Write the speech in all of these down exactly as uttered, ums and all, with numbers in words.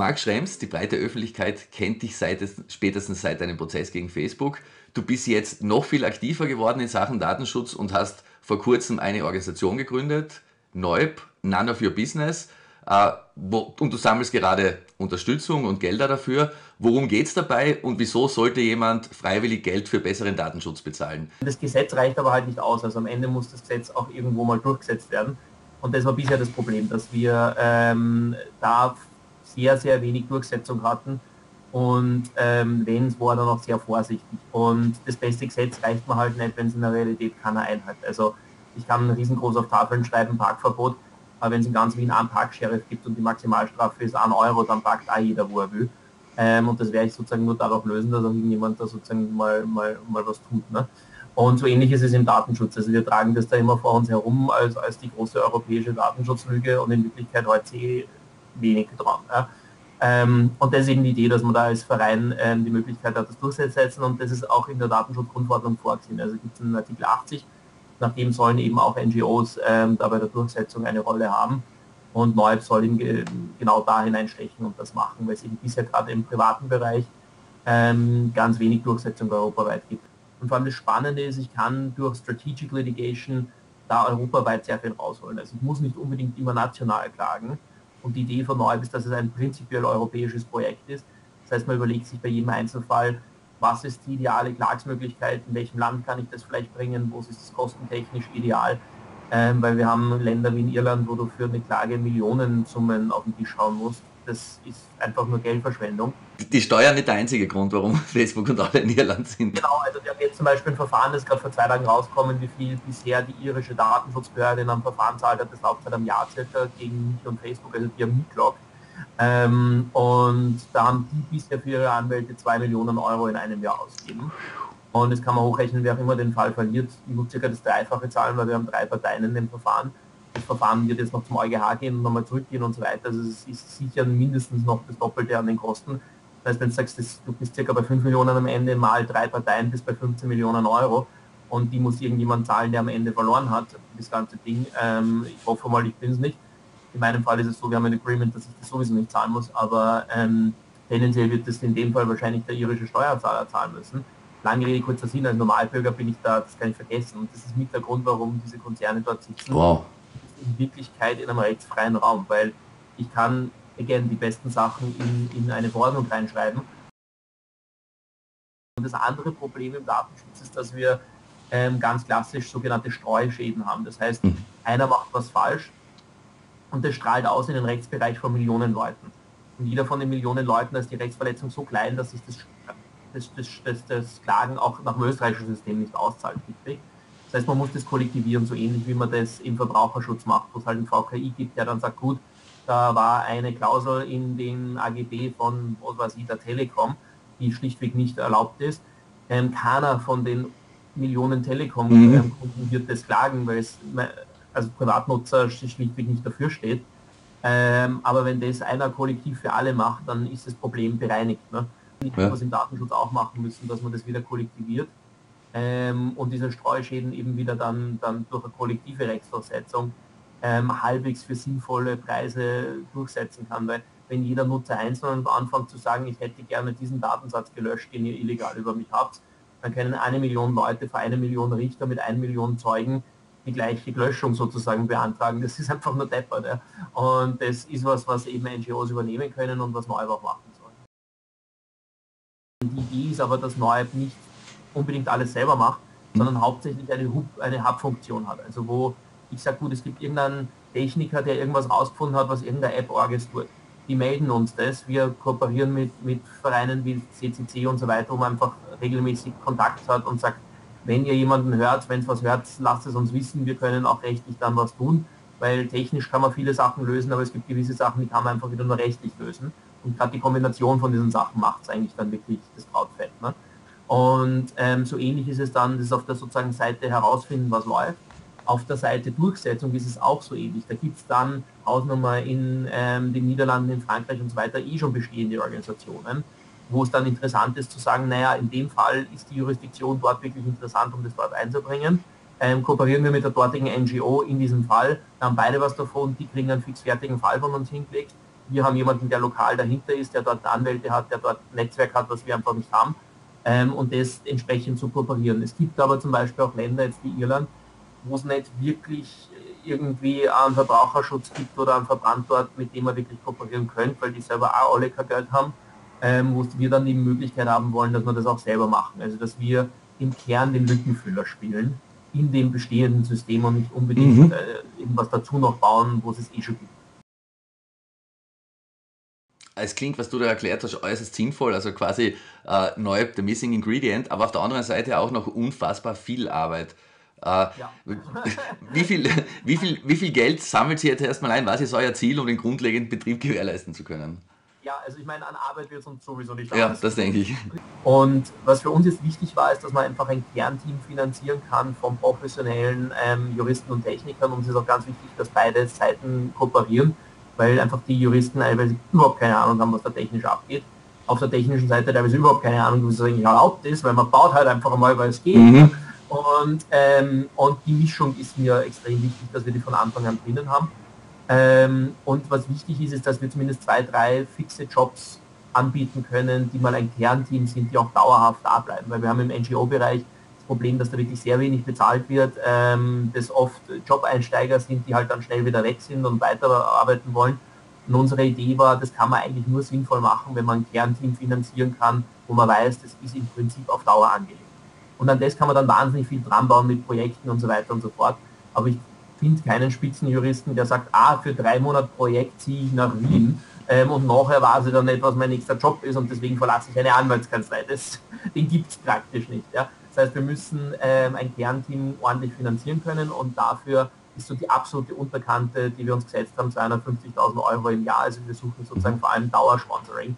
Max Schrems, die breite Öffentlichkeit kennt dich seit, spätestens seit deinem Prozess gegen Facebook. Du bist jetzt noch viel aktiver geworden in Sachen Datenschutz und hast vor kurzem eine Organisation gegründet, noyb, None of Your Business, äh, wo, und du sammelst gerade Unterstützung und Gelder dafür. Worum geht es dabei und wieso sollte jemand freiwillig Geld für besseren Datenschutz bezahlen? Das Gesetz reicht aber halt nicht aus. Also am Ende muss das Gesetz auch irgendwo mal durchgesetzt werden. Und das war bisher das Problem, dass wir ähm, da sehr, sehr wenig Durchsetzung hatten. Und ähm, wenn, es war dann auch sehr vorsichtig. Und das beste Gesetz reicht mir halt nicht, wenn es in der Realität keiner einhält. Also ich kann riesengroß auf Tafeln schreiben, Parkverbot, aber wenn es in ganz Wien einen Parksheriff gibt und die Maximalstrafe ist ein Euro, dann parkt auch jeder, wo er will. Ähm, und das werde ich sozusagen nur darauf lösen, dass auch irgendjemand da sozusagen mal, mal, mal was tut. Ne? Und so ähnlich ist es im Datenschutz. Also wir tragen das da immer vor uns herum als, als die große europäische Datenschutzlüge und in Wirklichkeit heute eh wenig dran. Ja? Ähm, und das ist eben die Idee, dass man da als Verein ähm, die Möglichkeit hat, das durchzusetzen, und das ist auch in der Datenschutzgrundverordnung vorgesehen. Also gibt es einen Artikel achtzig, nachdem sollen eben auch N G Os ähm, da bei der Durchsetzung eine Rolle haben, und noyb soll eben ge genau da hineinstechen und das machen, weil es eben bisher gerade im privaten Bereich ähm, ganz wenig Durchsetzung europaweit gibt. Und vor allem das Spannende ist, ich kann durch Strategic Litigation da europaweit sehr viel rausholen. Also ich muss nicht unbedingt immer national klagen. Und die Idee von noyb ist, dass es ein prinzipiell europäisches Projekt ist. Das heißt, man überlegt sich bei jedem Einzelfall, was ist die ideale Klagsmöglichkeit, in welchem Land kann ich das vielleicht bringen, wo ist es kostentechnisch ideal. Ähm, weil wir haben Länder wie in Irland, wo du für eine Klage Millionensummen auf den Tisch schauen musst. Das ist einfach nur Geldverschwendung. Die Steuern nicht der einzige Grund, warum Facebook und alle in Irland sind. Genau, also wir haben jetzt zum Beispiel ein Verfahren, das gerade vor zwei Tagen rauskommen, wie viel bisher die irische Datenschutzbehörde in einem Verfahren zahlt hat, das läuft seit einem Jahr circa gegen mich und Facebook, also die haben mitgelockt. Ähm, und da haben die bisher für ihre Anwälte zwei Millionen Euro in einem Jahr ausgegeben. Und das kann man hochrechnen, wer auch immer den Fall verliert, muss circa das Dreifache zahlen, weil wir haben drei Parteien in dem Verfahren. Das Verfahren wird jetzt noch zum E u G H gehen und nochmal zurückgehen und so weiter. Also es ist sicher mindestens noch das Doppelte an den Kosten. Das heißt, wenn du sagst, das, du bist circa bei fünf Millionen am Ende, mal drei Parteien bis bei fünfzehn Millionen Euro, und die muss irgendjemand zahlen, der am Ende verloren hat, das ganze Ding. Ähm, ich hoffe mal, ich bin es nicht. In meinem Fall ist es so, wir haben ein Agreement, dass ich das sowieso nicht zahlen muss, aber ähm, tendenziell wird das in dem Fall wahrscheinlich der irische Steuerzahler zahlen müssen. Lange Rede, kurzer Sinn, als Normalbürger bin ich da, das kann ich vergessen. Und das ist mit der Grund, warum diese Konzerne dort sitzen. Wow. In Wirklichkeit in einem rechtsfreien Raum, weil ich kann, again, die besten Sachen in, in eine Verordnung reinschreiben. Und das andere Problem im Datenschutz ist, dass wir ähm, ganz klassisch sogenannte Streuschäden haben. Das heißt, mhm. einer macht was falsch und das strahlt aus in den Rechtsbereich von Millionen Leuten. Und jeder von den Millionen Leuten ist die Rechtsverletzung so klein, dass sich das, das, das, das, das Klagen auch nach dem österreichischen System nicht auszahlt. Das heißt, man muss das kollektivieren, so ähnlich wie man das im Verbraucherschutz macht, wo es halt einen V K I gibt, der dann sagt, gut, da war eine Klausel in den A G B von, was weiß ich, der Telekom, die schlichtweg nicht erlaubt ist. Ähm, keiner von den Millionen Telekom-Kunden mhm. wird das klagen, weil es als Privatnutzer schlichtweg nicht dafür steht. Ähm, aber wenn das einer kollektiv für alle macht, dann ist das Problem bereinigt. Ne? Ich ja. muss im Datenschutz auch machen müssen, dass man das wieder kollektiviert. Ähm, und diese Streuschäden eben wieder dann, dann durch eine kollektive Rechtsdurchsetzung ähm, halbwegs für sinnvolle Preise durchsetzen kann, weil wenn jeder Nutzer einzeln anfängt zu sagen, ich hätte gerne diesen Datensatz gelöscht, den ihr illegal über mich habt, dann können eine Million Leute vor einer Million Richter mit einer Million Zeugen die gleiche Löschung sozusagen beantragen. Das ist einfach nur deppert. Ja? Und das ist was, was eben N G Os übernehmen können und was noyb auch machen soll. Die Idee ist aber, dass noyb nicht unbedingt alles selber macht, sondern hauptsächlich eine Hub, eine Hub-Funktion hat. Also wo ich sage, gut, es gibt irgendeinen Techniker, der irgendwas rausgefunden hat, was irgendeine App-Orges tut. Die melden uns das. Wir kooperieren mit, mit Vereinen wie C C C und so weiter, wo man einfach regelmäßig Kontakt hat und sagt, wenn ihr jemanden hört, wenn es was hört, lasst es uns wissen. Wir können auch rechtlich dann was tun, weil technisch kann man viele Sachen lösen, aber es gibt gewisse Sachen, die kann man einfach wieder nur rechtlich lösen. Und gerade die Kombination von diesen Sachen macht es eigentlich dann wirklich das Krautfett. Ne? Und ähm, so ähnlich ist es dann, das ist auf der sozusagen Seite herausfinden, was läuft. Auf der Seite Durchsetzung ist es auch so ähnlich. Da gibt es dann Ausnahme in ähm, den Niederlanden, in Frankreich und so weiter eh schon bestehende Organisationen, wo es dann interessant ist zu sagen, naja, in dem Fall ist die Jurisdiktion dort wirklich interessant, um das dort einzubringen. Ähm, kooperieren wir mit der dortigen N G O in diesem Fall, dann haben beide was davon, die kriegen einen fixfertigen Fall von uns hingelegt. wir haben jemanden, der lokal dahinter ist, der dort Anwälte hat, der dort ein Netzwerk hat, was wir einfach nicht haben, ähm, und das entsprechend zu kooperieren. Es gibt aber zum Beispiel auch Länder, jetzt wie Irland, wo es nicht wirklich irgendwie einen Verbraucherschutz gibt oder einen Verbandort, mit dem man wirklich kooperieren könnte, weil die selber auch alle kein Geld haben, ähm, wo wir dann die Möglichkeit haben wollen, dass wir das auch selber machen. Also dass wir im Kern den Lückenfüller spielen, in dem bestehenden System und nicht unbedingt mhm. äh, irgendwas dazu noch bauen, wo es es eh schon gibt. Es klingt, was du da erklärt hast, äußerst sinnvoll, also quasi äh, noyb, the missing ingredient, aber auf der anderen Seite auch noch unfassbar viel Arbeit. Äh, ja. wie, viel, wie, viel, wie viel Geld sammelt ihr jetzt erstmal ein? Was ist euer Ziel, um den grundlegenden Betrieb gewährleisten zu können? Ja, also ich meine, an Arbeit wird es uns sowieso nicht anders. Ja, das denke ich. Und was für uns jetzt wichtig war, ist, dass man einfach ein Kernteam finanzieren kann von professionellen ähm, Juristen und Technikern. Uns ist auch ganz wichtig, dass beide Seiten kooperieren, weil einfach die Juristen teilweise überhaupt keine Ahnung haben, was da technisch abgeht. Auf der technischen Seite teilweise überhaupt keine Ahnung, was eigentlich erlaubt ist, weil man baut halt einfach mal, weil es geht. Mhm. Und, ähm, und die Mischung ist mir extrem wichtig, dass wir die von Anfang an drinnen haben. Ähm, und was wichtig ist, ist, dass wir zumindest zwei, drei fixe Jobs anbieten können, die mal ein Kernteam sind, die auch dauerhaft da bleiben. Weil wir haben im N G O-Bereich das Problem, dass da wirklich sehr wenig bezahlt wird, ähm, dass oft Job-Einsteiger sind, die halt dann schnell wieder weg sind und weiterarbeiten wollen. Und unsere Idee war, das kann man eigentlich nur sinnvoll machen, wenn man ein Kernteam finanzieren kann, wo man weiß, das ist im Prinzip auf Dauer angelegt. Und an das kann man dann wahnsinnig viel dran bauen mit Projekten und so weiter und so fort. Aber ich finde keinen Spitzenjuristen, der sagt, ah, für drei Monate Projekt ziehe ich nach Wien ähm, und nachher weiß ich dann nicht, was mein nächster Job ist und deswegen verlasse ich eine Anwaltskanzlei. Das, den gibt es praktisch nicht. Ja? Das heißt, wir müssen ähm, ein Kernteam ordentlich finanzieren können und dafür ist so die absolute Unterkante, die wir uns gesetzt haben, zweihundertfünfzigtausend Euro im Jahr. Also wir suchen sozusagen vor allem Dauersponsoring.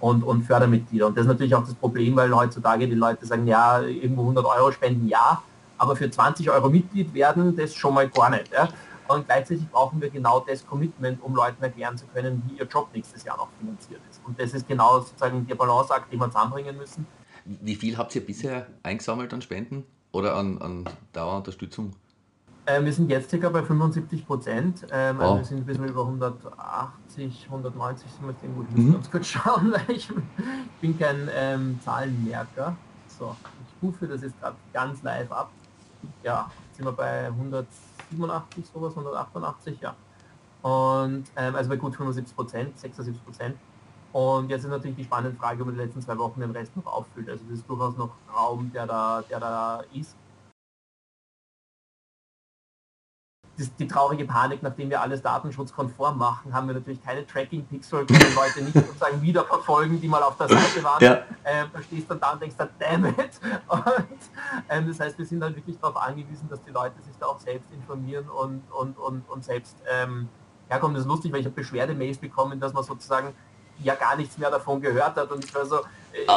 Und, und Fördermitglieder. Und das ist natürlich auch das Problem, weil heutzutage die Leute sagen, ja, irgendwo hundert Euro spenden, ja, aber für zwanzig Euro Mitglied werden, das schon mal gar nicht. Ja? Und gleichzeitig brauchen wir genau das Commitment, um Leuten erklären zu können, wie ihr Job nächstes Jahr noch finanziert ist. Und das ist genau sozusagen der Balanceakt, den wir zusammenbringen müssen. Wie viel habt ihr bisher eingesammelt an Spenden oder an, an Dauerunterstützung? Ähm, wir sind jetzt circa bei fünfundsiebzig Prozent, ähm, wow. Also wir sind ein bisschen über hundertachtzig, hundertneunzig, sind wir jetzt irgendwo, ich muss mhm. ganz kurz schauen, weil ich bin kein ähm, Zahlenmerker. So, ich rufe das jetzt gerade ganz live ab. Ja, jetzt sind wir bei hundertsiebenundachtzig, sowas, hundertachtundachtzig, ja. Und ähm, also bei gut fünfundsiebzig Prozent, sechsundsiebzig Prozent. Und jetzt ist natürlich die spannende Frage, ob man die letzten zwei Wochen den Rest noch auffüllt. Also das ist durchaus noch Raum, der da, der da ist. Das, die traurige Panik, nachdem wir alles datenschutzkonform machen, haben wir natürlich keine Tracking-Pixel, die Leute nicht sozusagen wieder verfolgen, die mal auf der Seite waren. Ja. Äh, da stehst du dann da und denkst dann, damn it. Und, ähm, das heißt, wir sind dann wirklich darauf angewiesen, dass die Leute sich da auch selbst informieren und, und, und, und selbst ähm, herkommen. Das ist lustig, weil ich habe Beschwerdemails bekommen, dass man sozusagen ja gar nichts mehr davon gehört hat und ich war so, äh,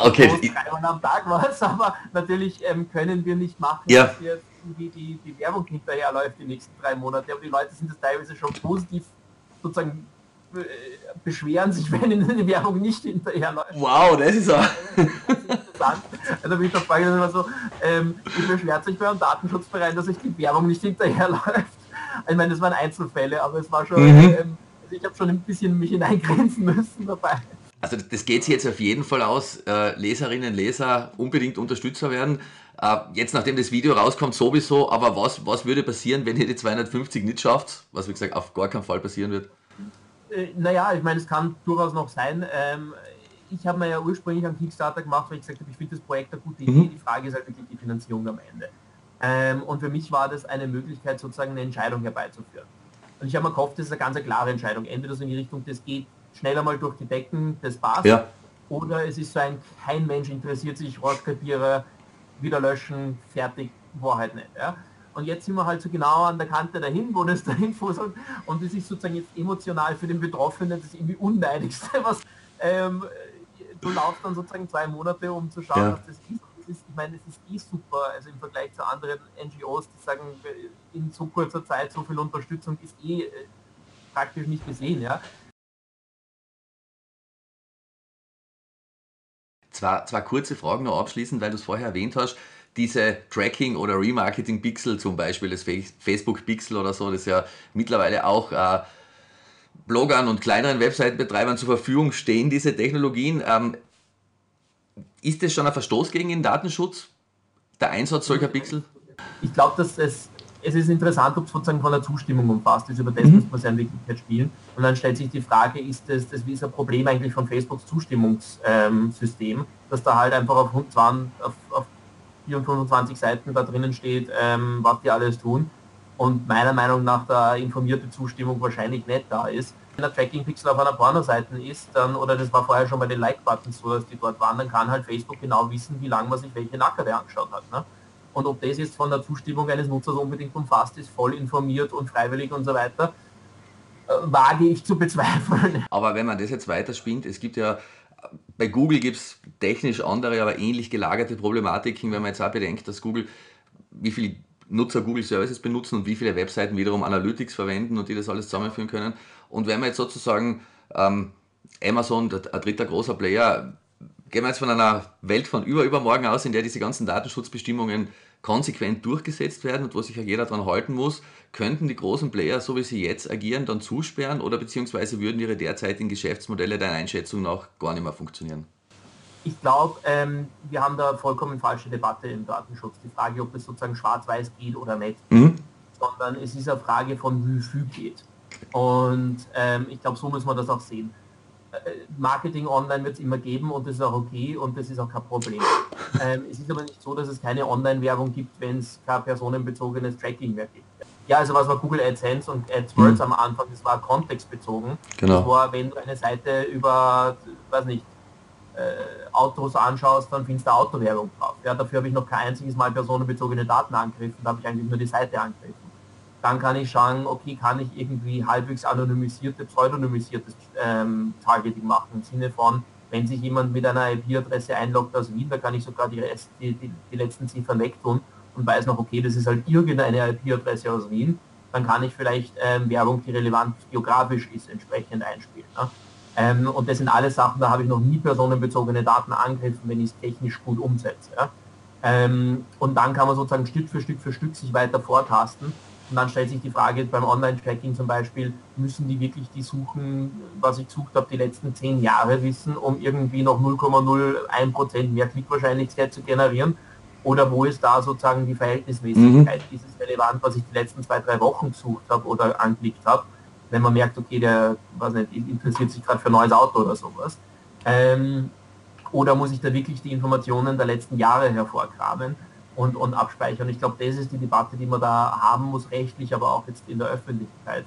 okay. Ich drei Mal am Tag was, aber natürlich ähm, können wir nicht machen, ja. dass wir wie die, die Werbung hinterherläuft die nächsten drei Monate, aber die Leute sind das teilweise schon positiv, sozusagen äh, beschweren sich, wenn ihnen die Werbung nicht hinterherläuft. Wow, das ist auch... Also bin ich doch frage immer so, ähm, ich beschwert sich beim Datenschutzverein, dass sich die Werbung nicht hinterherläuft. Ich meine, das waren Einzelfälle, aber es war schon... Mhm. Ähm, also ich habe schon ein bisschen mich hineingrenzen müssen dabei. Also das geht sich jetzt auf jeden Fall aus, äh, Leserinnen, Leser unbedingt Unterstützer werden. Äh, jetzt, nachdem das Video rauskommt, sowieso, aber was, was würde passieren, wenn ihr die zweihundertfünfzig nicht schafft? Was, wie gesagt, auf gar keinen Fall passieren wird. Äh, naja, ich meine, es kann durchaus noch sein. Ähm, ich habe mir ja ursprünglich einen Kickstarter gemacht, weil ich gesagt habe, ich finde das Projekt eine gute Idee. Mhm. Die Frage ist halt wirklich die Finanzierung am Ende. Ähm, und für mich war das eine Möglichkeit, sozusagen eine Entscheidung herbeizuführen. Und ich habe mir gehofft, das ist eine ganz klare Entscheidung. Entweder so in die Richtung, das geht schneller mal durch die Decken, das passt. Ja. Oder es ist so ein, kein Mensch interessiert sich, Rohrkrepierer, wieder löschen, fertig, Wahrheit nicht. Ja? Und jetzt sind wir halt so genau an der Kante dahin, wo das dahin fusselt. Und das ist sozusagen jetzt emotional für den Betroffenen das irgendwie Unneidigste, was ähm, du laufst dann sozusagen zwei Monate, um zu schauen, ja. was das ist. Das ist. Ich meine, das ist eh super, also im Vergleich zu anderen N G Os, die sagen, in so kurzer Zeit so viel Unterstützung ist eh äh, praktisch nicht gesehen. Ja? Zwei, zwei kurze Fragen noch abschließend, weil du es vorher erwähnt hast. Diese Tracking- oder Remarketing-Pixel zum Beispiel, das Facebook-Pixel oder so, das ja mittlerweile auch äh, Bloggern und kleineren Webseitenbetreibern zur Verfügung stehen, diese Technologien. Ähm, ist das schon ein Verstoß gegen den Datenschutz, der Einsatz solcher Pixel? Ich glaube, dass es, es ist interessant, ob es sozusagen von der Zustimmung umfasst ist, über das mhm. muss man es ja in Wirklichkeit spielen. Und dann stellt sich die Frage, ist das, das wie ist ein Problem eigentlich von Facebooks Zustimmungssystem, ähm, dass da halt einfach auf, auf, auf vierhundertfünfundzwanzig Seiten da drinnen steht, ähm, was die alles tun. Und meiner Meinung nach da informierte Zustimmung wahrscheinlich nicht da ist. Wenn der Tracking-Pixel auf einer Pornoseite ist, dann, oder das war vorher schon bei den Like-Buttons so, dass die dort waren, dann kann halt Facebook genau wissen, wie lange man sich welche Nackerte angeschaut hat. Ne? Und ob das jetzt von der Zustimmung eines Nutzers unbedingt umfasst ist, voll informiert und freiwillig und so weiter, äh, wage ich zu bezweifeln. Aber wenn man das jetzt weiterspinnt, es gibt ja, bei Google gibt es technisch andere, aber ähnlich gelagerte Problematiken, wenn man jetzt auch bedenkt, dass Google, wie viel Nutzer Google Services benutzen und wie viele Webseiten wiederum Analytics verwenden und die das alles zusammenführen können. Und wenn wir jetzt sozusagen ähm, Amazon, ein dritter großer Player, gehen wir jetzt von einer Welt von über übermorgen aus, in der diese ganzen Datenschutzbestimmungen konsequent durchgesetzt werden und wo sich ja jeder dran halten muss, könnten die großen Player, so wie sie jetzt agieren, dann zusperren oder beziehungsweise würden ihre derzeitigen Geschäftsmodelle deiner Einschätzung nach gar nicht mehr funktionieren? Ich glaube, ähm, wir haben da vollkommen falsche Debatte im Datenschutz. Die Frage, ob es sozusagen schwarz-weiß geht oder nicht, mhm. sondern es ist eine Frage von wie viel geht. Und ähm, ich glaube, so muss man das auch sehen. Marketing online wird es immer geben und das ist auch okay und das ist auch kein Problem. ähm, es ist aber nicht so, dass es keine Online-Werbung gibt, wenn es kein personenbezogenes Tracking mehr gibt. Ja, also was war Google AdSense und AdWords mhm. am Anfang, das war kontextbezogen. Genau. Das war, wenn du eine Seite über, weiß nicht, Autos anschaust, dann findest du Autowerbung drauf. Ja, dafür habe ich noch kein einziges Mal personenbezogene Daten angegriffen, da habe ich eigentlich nur die Seite angegriffen. Dann kann ich schauen, okay, kann ich irgendwie halbwegs anonymisierte, pseudonymisiertes ähm, Targeting machen, im Sinne von, wenn sich jemand mit einer I P-Adresse einloggt aus Wien, da kann ich sogar die, Rest, die, die, die letzten Ziffern wegtun und weiß noch, okay, das ist halt irgendeine I P-Adresse aus Wien, dann kann ich vielleicht ähm, Werbung, die relevant geografisch ist, entsprechend einspielen. Ne? Ähm, und das sind alle Sachen, da habe ich noch nie personenbezogene Daten angegriffen, wenn ich es technisch gut umsetze. Ja? Ähm, und dann kann man sozusagen Stück für Stück für Stück sich weiter vortasten. Und dann stellt sich die Frage, beim Online-Tracking zum Beispiel, müssen die wirklich die Suchen, was ich gesucht habe, die letzten zehn Jahre wissen, um irgendwie noch null Komma null ein Prozent mehr Klickwahrscheinlichkeit zu generieren? Oder wo ist da sozusagen die Verhältnismäßigkeit? Mhm. Ist es relevant, was ich die letzten zwei, drei Wochen gesucht habe oder angeklickt habe? Wenn man merkt, okay, der weiß nicht, interessiert sich gerade für ein neues Auto oder sowas. Ähm, oder muss ich da wirklich die Informationen der letzten Jahre hervorkramen und, und abspeichern? Ich glaube, das ist die Debatte, die man da haben muss, rechtlich, aber auch jetzt in der Öffentlichkeit.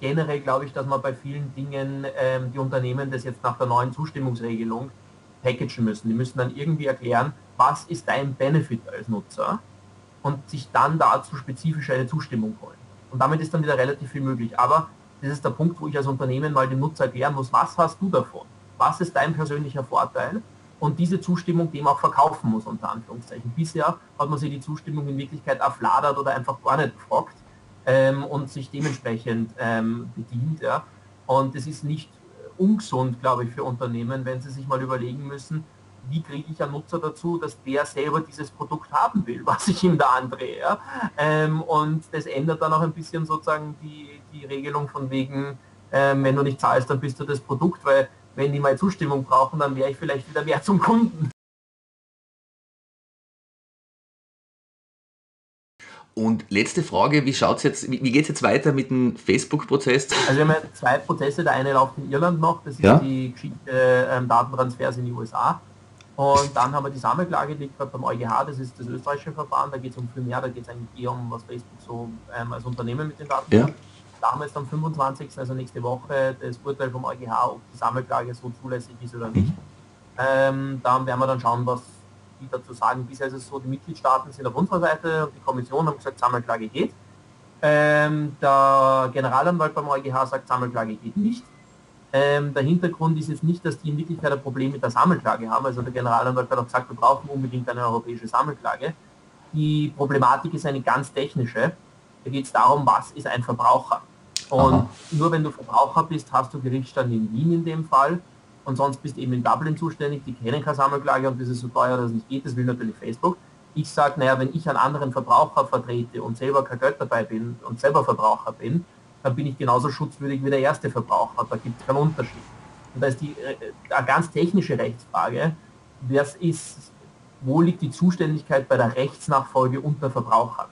Generell glaube ich, dass man bei vielen Dingen ähm, die Unternehmen das jetzt nach der neuen Zustimmungsregelung packagen müssen. Die müssen dann irgendwie erklären, was ist dein Benefit als Nutzer und sich dann dazu spezifisch eine Zustimmung holen. Und damit ist dann wieder relativ viel möglich. Aber das ist der Punkt, wo ich als Unternehmen mal dem Nutzer erklären muss, was hast du davon? Was ist dein persönlicher Vorteil? Und diese Zustimmung dem auch verkaufen muss, unter Anführungszeichen. Bisher hat man sich die Zustimmung in Wirklichkeit erfladert oder einfach gar nicht gefragt ähm, und sich dementsprechend ähm, bedient. Ja. Und es ist nicht ungesund, glaube ich, für Unternehmen, wenn sie sich mal überlegen müssen, wie kriege ich einen Nutzer dazu, dass der selber dieses Produkt haben will, was ich ihm da andrehe. Ja? Ähm, und das ändert dann auch ein bisschen sozusagen die, die Regelung von wegen, ähm, wenn du nicht zahlst, dann bist du das Produkt, weil wenn die mal Zustimmung brauchen, dann wäre ich vielleicht wieder mehr zum Kunden. Und letzte Frage, wie schaut's jetzt, wie, wie geht es jetzt weiter mit dem Facebook-Prozess? Also wir haben ja zwei Prozesse, der eine läuft in Irland noch, das ist ja die Geschichte äh, Datentransfers in die U S A. Und dann haben wir die Sammelklage, die liegt gerade beim EuGH, das ist das österreichische Verfahren, da geht es um viel mehr, da geht es eigentlich eher um, was Facebook so ähm, als Unternehmen mit den Daten macht. Ja. Da haben wir jetzt am fünfundzwanzigsten, also nächste Woche, das Urteil vom EuGH, ob die Sammelklage so zulässig ist oder nicht. Mhm. Ähm, da werden wir dann schauen, was die dazu sagen. Bisher ist es so, die Mitgliedstaaten sind auf unserer Seite und die Kommission haben gesagt, Sammelklage geht. Ähm, der Generalanwalt beim EuGH sagt, Sammelklage geht nicht. Ähm, der Hintergrund ist jetzt nicht, dass die in Wirklichkeit ein Problem mit der Sammelklage haben. Also der Generalanwalt hat auch gesagt, wir brauchen unbedingt eine europäische Sammelklage. Die Problematik ist eine ganz technische. Da geht es darum, was ist ein Verbraucher? Und Aha. nur wenn du Verbraucher bist, hast du Gerichtsstand in Wien in dem Fall. Und sonst bist du eben in Dublin zuständig. Die kennen keine Sammelklage und das ist so teuer, dass es nicht geht. Das will natürlich Facebook. Ich sage, naja, wenn ich einen anderen Verbraucher vertrete und selber kein Geld dabei bin und selber Verbraucher bin, da bin ich genauso schutzwürdig wie der erste Verbraucher, da gibt es keinen Unterschied. Und da ist die eine ganz technische Rechtsfrage, das ist, wo liegt die Zuständigkeit bei der Rechtsnachfolge unter Verbrauchern?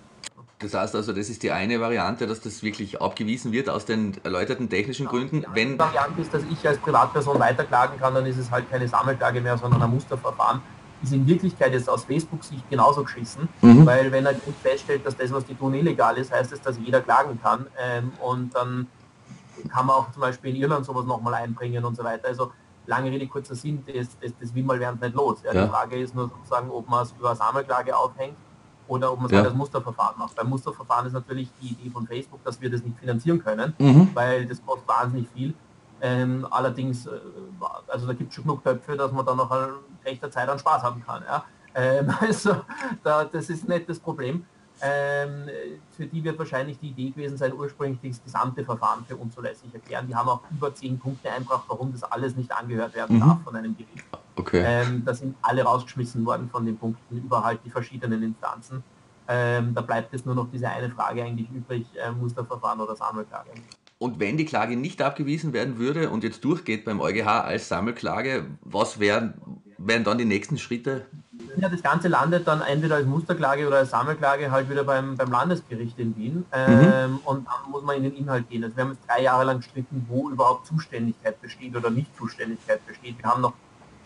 Das heißt also, das ist die eine Variante, dass das wirklich abgewiesen wird aus den erläuterten technischen ja, Gründen. Die wenn Variante ist, dass ich als Privatperson weiterklagen kann, dann ist es halt keine Sammelklage mehr, sondern ein Musterverfahren. Ist in Wirklichkeit jetzt aus Facebook-Sicht genauso geschissen, mhm. weil wenn er feststellt, dass das, was die tun, illegal ist, heißt es, dass jeder klagen kann. Ähm, und dann kann man auch zum Beispiel in Irland sowas nochmal einbringen und so weiter. Also lange Rede, kurzer Sinn, das, das, das will mal während nicht los. Ja, ja. Die Frage ist nur sozusagen, ob man es über Sammelklage aufhängt, oder ob man ja. das Musterverfahren macht. Beim Musterverfahren ist natürlich die Idee von Facebook, dass wir das nicht finanzieren können, mhm. weil das kostet wahnsinnig viel. Ähm, allerdings, also da gibt es schon genug Töpfe, dass man da noch an rechter Zeit an Spaß haben kann. Ja? Ähm, also da, das ist nicht das Problem. Ähm, für die wird wahrscheinlich die Idee gewesen sein, ursprünglich das gesamte Verfahren für unzulässig erklären. Die haben auch über zehn Punkte eingebracht, warum das alles nicht angehört werden mhm. darf von einem Gericht. Okay. Ähm, da sind alle rausgeschmissen worden von den Punkten über halt die verschiedenen Instanzen. Ähm, da bleibt jetzt nur noch diese eine Frage eigentlich übrig, äh, Musterverfahren oder Sammelklage. Und wenn die Klage nicht abgewiesen werden würde und jetzt durchgeht beim EuGH als Sammelklage, was wären, wären dann die nächsten Schritte? Ja, das Ganze landet dann entweder als Musterklage oder als Sammelklage halt wieder beim, beim Landesgericht in Wien. Ähm, mhm. Und dann muss man in den Inhalt gehen. Also wir haben jetzt drei Jahre lang gestritten, wo überhaupt Zuständigkeit besteht oder nicht Zuständigkeit besteht. Wir haben noch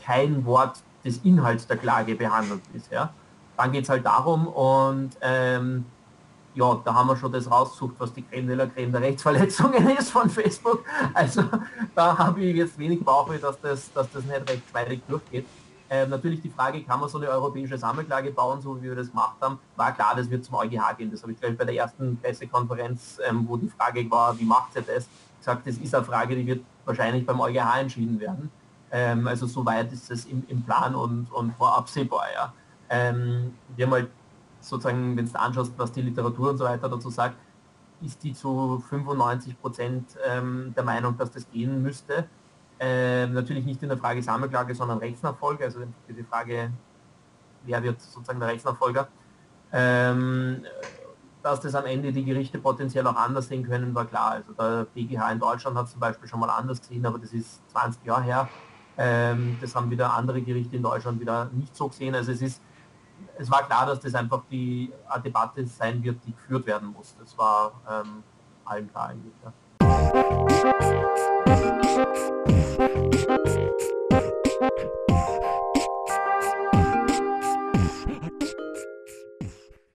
kein Wort des Inhalts der Klage behandelt bisher. Dann geht es halt darum und ähm, ja, da haben wir schon das rausgesucht, was die Creme de la Creme der Rechtsverletzungen ist von Facebook. Also da habe ich jetzt wenig Bauchweh, dass das, dass das nicht recht schwierig durchgeht. Ähm, natürlich die Frage, kann man so eine europäische Sammelklage bauen, so wie wir das gemacht haben, war klar, das wird zum EuGH gehen. Das habe ich gleich bei der ersten Pressekonferenz, ähm, wo die Frage war, wie macht ihr das, gesagt, das ist eine Frage, die wird wahrscheinlich beim EuGH entschieden werden. Ähm, also soweit ist es im, im Plan und, und vorabsehbar. Ja. Ähm, wir haben halt sozusagen, wenn du anschaust, was die Literatur und so weiter dazu sagt, ist die zu fünfundneunzig Prozent ähm, der Meinung, dass das gehen müsste. Ähm, natürlich nicht in der Frage Sammelklage, sondern Rechtsnachfolge, also die Frage, wer wird sozusagen der Rechtsnachfolger. Ähm, dass das am Ende die Gerichte potenziell auch anders sehen können, war klar. Also der B G H in Deutschland hat zum Beispiel schon mal anders gesehen, aber das ist zwanzig Jahre her. Ähm, das haben wieder andere Gerichte in Deutschland wieder nicht so gesehen. Also es ist, es war klar, dass das einfach die eine Debatte sein wird, die geführt werden muss. Das war ähm, allen klar eigentlich. Ja.